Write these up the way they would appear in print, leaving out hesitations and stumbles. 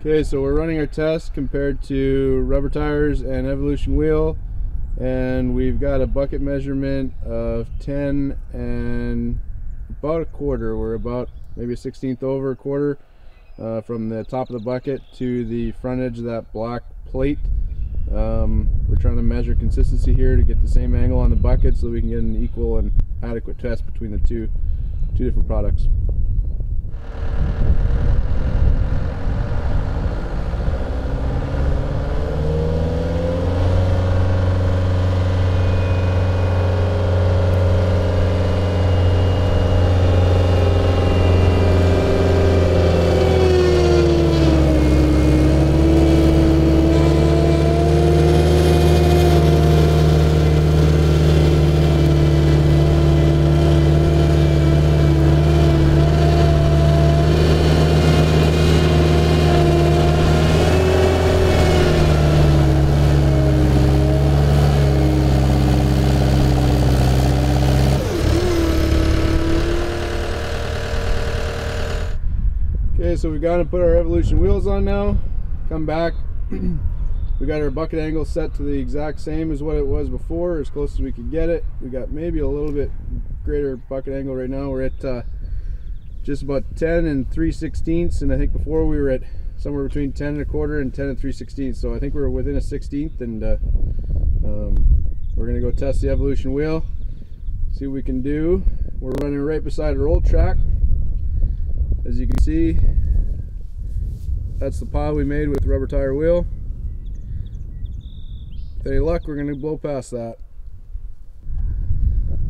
Okay, so we're running our test compared to rubber tires and Evolution wheel, and we've got a bucket measurement of 10 and about a quarter. We're about maybe a 16th over a quarter from the top of the bucket to the front edge of that block plate. We're trying to measure consistency here to get the same angle on the bucket so that we can get an equal and adequate test between the two different products. So we've gone and put our Evolution wheels on now, come back, we got our bucket angle set to the exact same as what it was before, as close as we could get it. We got maybe a little bit greater bucket angle right now. We're at just about 10 and 3/16, and I think before we were at somewhere between 10 and a quarter and 10 and 3/16, so I think we're within a 16th, and we're gonna go test the Evolution wheel, see what we can do. We're running right beside our old track. As you can see, that's the pile we made with the rubber tire wheel. With any luck, we're going to blow past that.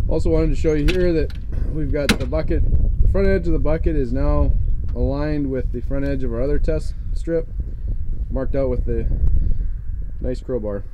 Also wanted to show you here that we've got the bucket, the front edge of the bucket is now aligned with the front edge of our other test strip, marked out with the nice crowbar.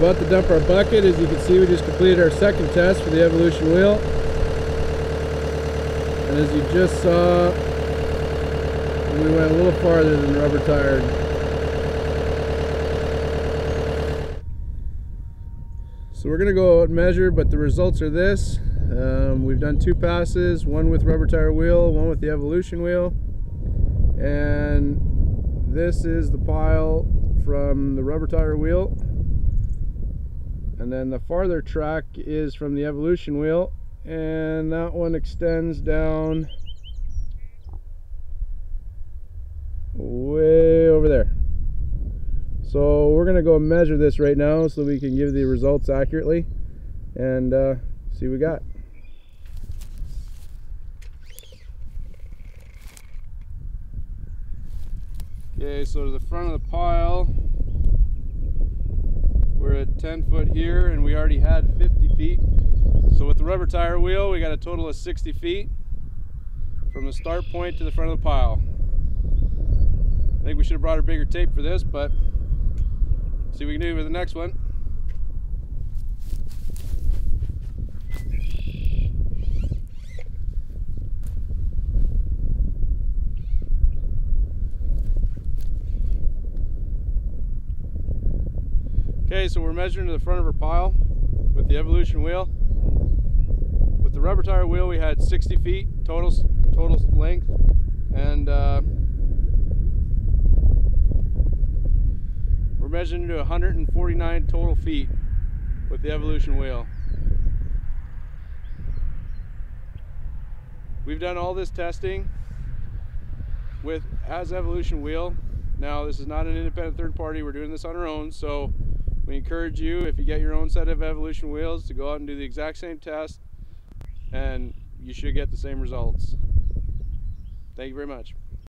About to dump our bucket. As you can see, we just completed our second test for the Evolution wheel, and as you just saw, we went a little farther than the rubber tire. So we're gonna go out and measure, but the results are this. We've done two passes, one with rubber tire wheel, one with the Evolution wheel, and this is the pile from the rubber tire wheel. And then the farther track is from the Evolution wheel, and that one extends down way over there. So we're gonna go measure this right now so we can give the results accurately and see what we got. Okay, so to the front of the pile, we're at 10 foot here, and we already had 50 feet. So with the rubber tire wheel, we got a total of 60 feet from the start point to the front of the pile. I think we should have brought a bigger tape for this, but see what we can do with the next one. Okay, so we're measuring to the front of our pile with the Evolution wheel. With the rubber tire wheel, we had 60 feet total length, and we're measuring to 149 total feet with the Evolution wheel. We've done all this testing with Evolution wheel Now, this is not an independent third party. We're doing this on our own, so we encourage you, if you get your own set of Evolution wheels, to go out and do the exact same test, and you should get the same results. Thank you very much.